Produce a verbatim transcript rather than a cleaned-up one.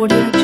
Audio.